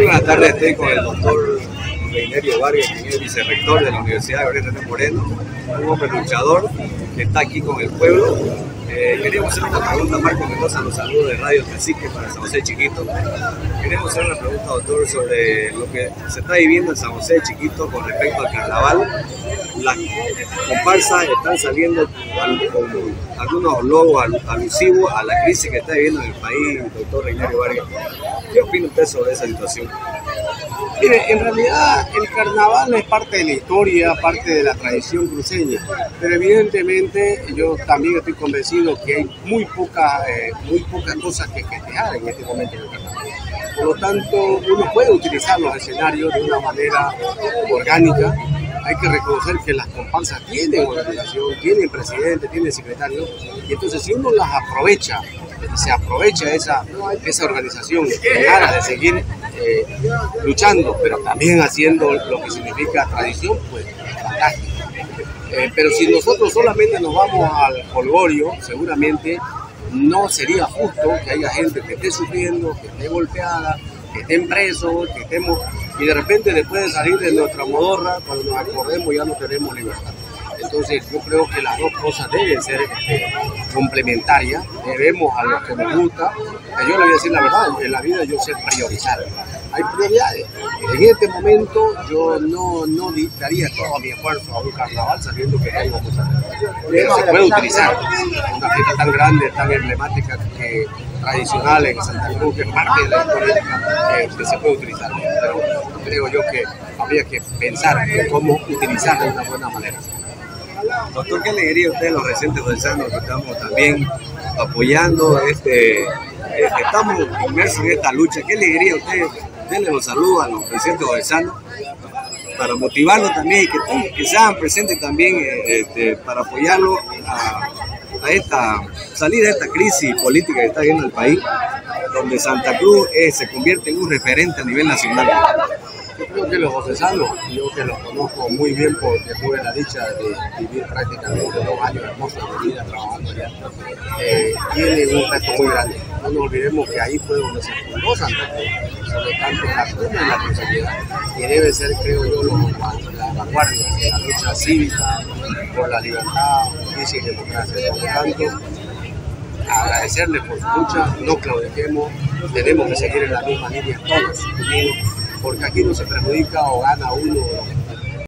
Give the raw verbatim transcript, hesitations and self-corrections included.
Muy buenas tardes, estoy con el doctor Reinerio Vargas, quien es vicerrector de la Universidad de Gabriel René Moreno, un hombre luchador que está aquí con el pueblo. Eh, queríamos hacer una pregunta a Marco Mendoza, los saludos de Radio El Cacique para San José de Chiquitos. Queremos hacer una pregunta, doctor, sobre lo que se está viviendo en San José de Chiquitos con respecto al carnaval. Las comparsas están saliendo con algunos logos alusivos a la crisis que está viviendo en el país, doctor Reinerio Vargas. ¿Qué opina usted sobre esa situación? Mire, en realidad el carnaval es parte de la historia, parte de la tradición cruceña, pero evidentemente yo también estoy convencido que hay muy pocas eh, muy pocas cosas que festejar en este momento en el carnaval. Por lo tanto, uno puede utilizar los escenarios de una manera orgánica. Hay que reconocer que las comparsas tienen organización, tienen presidente, tienen secretario, y entonces si uno las aprovecha, se aprovecha esa, esa organización en aras de seguir eh, luchando, pero también haciendo lo que significa tradición, pues fantástico. Eh, pero si nosotros solamente nos vamos al jolgorio, seguramente no sería justo que haya gente que esté sufriendo, que esté golpeada, que estén presos, que estemos... Y de repente después de salir de nuestra modorra, cuando nos acordemos ya no tenemos libertad. Entonces yo creo que las dos cosas deben ser eh, complementarias. Debemos a los que nos gusta, que yo le voy a decir la verdad, en la vida yo sé priorizar. Hay prioridades. En este momento yo no, no daría todo mi esfuerzo a un carnaval sabiendo que hay cosas. Pero se puede utilizar una fiesta tan grande, tan emblemática, que tradicional en Santa Cruz, que es parte de la historia, eh, que se puede utilizar. Pero creo yo que habría que pensar en cómo utilizarlo de una buena manera. Doctor, ¿qué le diría usted a los recientes bolsanos que estamos también apoyando? Este, este, estamos inmersos en esta lucha. ¿Qué le diría usted? Denle los saludos a los recientes bolsanos para motivarlos también y que, que sean presentes también este, para apoyarlo a, a esta salida de esta crisis política que está viviendo el país, donde Santa Cruz eh, se convierte en un referente a nivel nacional. Yo creo que los josesanos, yo que los conozco muy bien porque tuve la dicha de vivir prácticamente dos años hermosos de vida trabajando allá, eh, tienen un reto muy grande. No nos olvidemos que ahí fue donde se fundó Santa Cruz, sobre tanto la cuna y la cruzalidad, que debe ser, creo yo, los, la vanguardia de la lucha cívica por la libertad, justicia y democracia. Por lo tanto, agradecerles por su lucha, no claudiquemos, tenemos que seguir en la misma línea todos, porque aquí no se perjudica o gana uno o